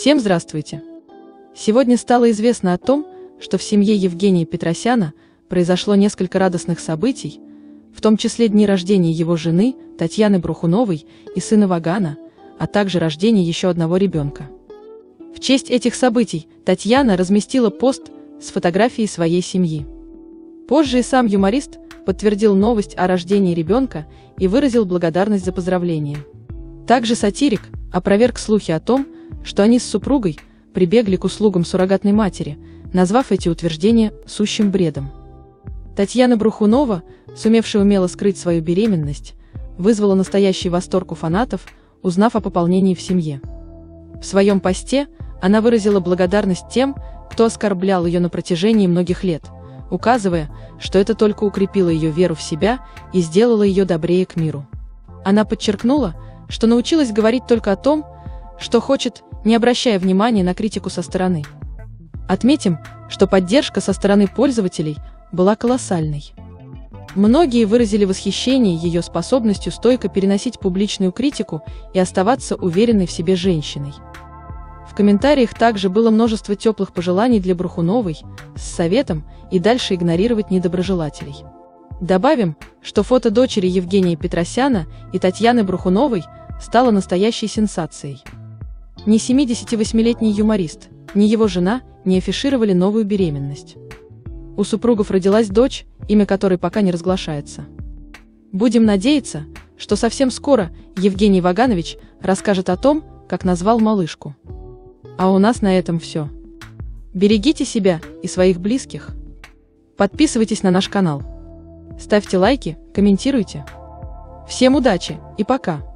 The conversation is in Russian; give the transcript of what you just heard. Всем здравствуйте! Сегодня стало известно о том, что в семье Евгения Петросяна произошло несколько радостных событий, в том числе дни рождения его жены Татьяны Брухуновой и сына Вагана, а также рождение еще одного ребенка. В честь этих событий Татьяна разместила пост с фотографией своей семьи. Позже и сам юморист подтвердил новость о рождении ребенка и выразил благодарность за поздравления. Также сатирик опроверг слухи о том, что они с супругой прибегли к услугам суррогатной матери, назвав эти утверждения сущим бредом. Татьяна Брухунова, сумевшая умело скрыть свою беременность, вызвала настоящий восторг у фанатов, узнав о пополнении в семье. В своем посте она выразила благодарность тем, кто оскорблял ее на протяжении многих лет, указывая, что это только укрепило ее веру в себя и сделало ее добрее к миру. Она подчеркнула, что научилась говорить только о том, что хочет, не обращая внимания на критику со стороны. Отметим, что поддержка со стороны пользователей была колоссальной. Многие выразили восхищение ее способностью стойко переносить публичную критику и оставаться уверенной в себе женщиной. В комментариях также было множество теплых пожеланий для Брухуновой с советом и дальше игнорировать недоброжелателей. Добавим, что фото дочери Евгения Петросяна и Татьяны Брухуновой стало настоящей сенсацией. Ни 78-летний юморист, ни его жена не афишировали новую беременность. У супругов родилась дочь, имя которой пока не разглашается. Будем надеяться, что совсем скоро Евгений Ваганович расскажет о том, как назвал малышку. А у нас на этом все. Берегите себя и своих близких. Подписывайтесь на наш канал. Ставьте лайки, комментируйте. Всем удачи и пока!